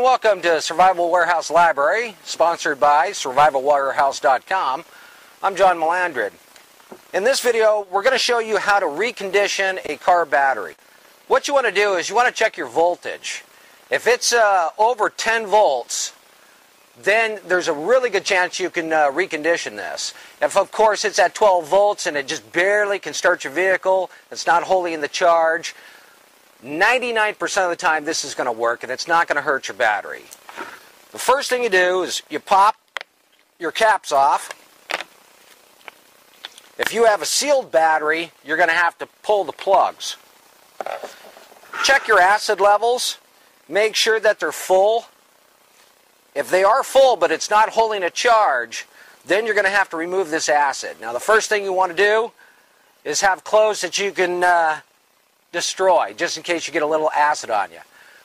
and welcome to Survival Warehouse Library, sponsored by survivalwarehouse.com. I'm John Melandrid. In this video, we're going to show you how to recondition a car battery. What you want to do is you want to check your voltage. If it's over 10 volts, then there's a really good chance you can recondition this. If, of course, it's at 12 volts and it just barely can start your vehicle, it's not wholly in the charge, 99% of the time this is going to work and it's not going to hurt your battery. The first thing you do is you pop your caps off. If you have a sealed battery, you're going to have to pull the plugs. Check your acid levels. Make sure that they're full. If they are full but it's not holding a charge, then you're going to have to remove this acid. Now the first thing you want to do is have clothes that you can destroy, just in case you get a little acid on you.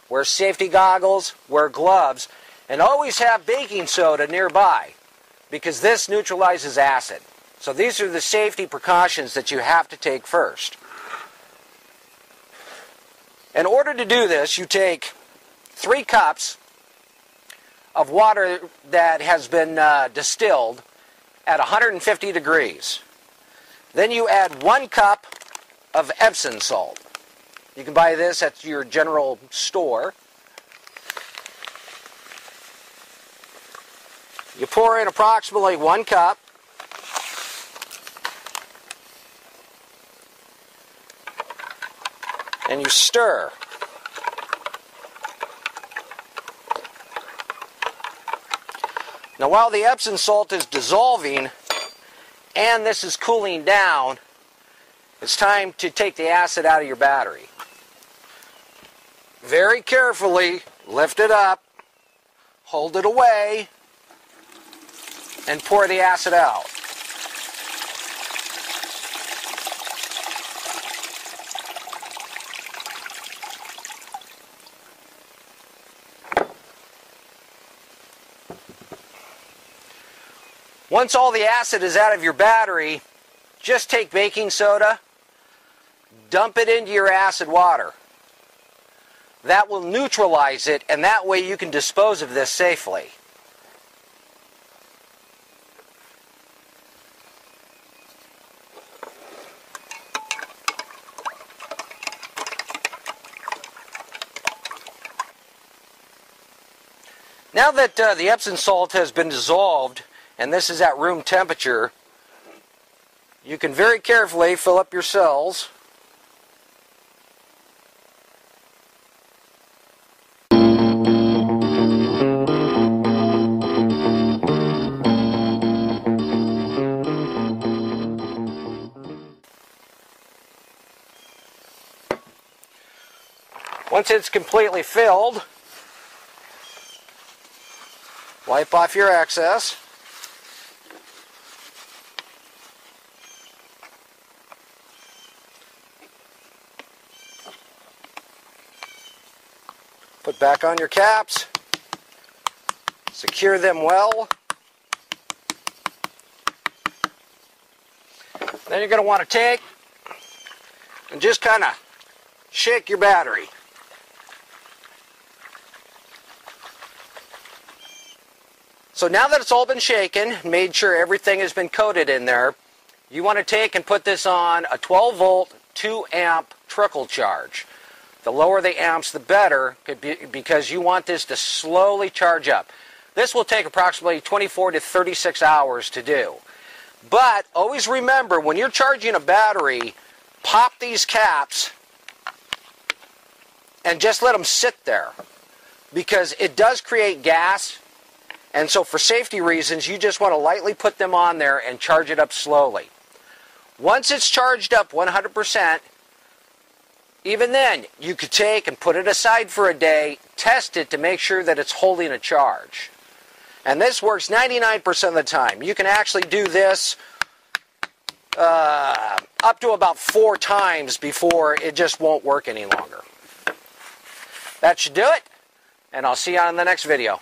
Wear safety goggles, wear gloves, and always have baking soda nearby because this neutralizes acid. So these are the safety precautions that you have to take first. In order to do this, you take 3 cups of water that has been distilled at 150 degrees. Then you add 1 cup of Epsom salt. You can buy this at your general store. You pour in approximately 1 cup. And you stir. Now while the Epsom salt is dissolving and this is cooling down, it's time to take the acid out of your battery. Very carefully lift it up, hold it away, and pour the acid out. Once all the acid is out of your battery, just take baking soda, dump it into your acid water. That will neutralize it, and that way you can dispose of this safely. Now that the Epsom salt has been dissolved, and this is at room temperature, you can very carefully fill up your cells. Once it's completely filled, wipe off your excess. Put back on your caps, secure them well. Then you're going to want to take and just kind of shake your battery. So now that it's all been shaken, made sure everything has been coated in there, you want to take and put this on a 12 volt, 2 amp trickle charge. The lower the amps, the better, because you want this to slowly charge up. This will take approximately 24 to 36 hours to do. But always remember, when you're charging a battery, pop these caps and just let them sit there, because it does create gas, and so for safety reasons, you just want to lightly put them on there and charge it up slowly. Once it's charged up 100%, even then, you could take and put it aside for a day, test it to make sure that it's holding a charge. And this works 99% of the time. You can actually do this up to about 4 times before it just won't work any longer. That should do it, and I'll see you on the next video.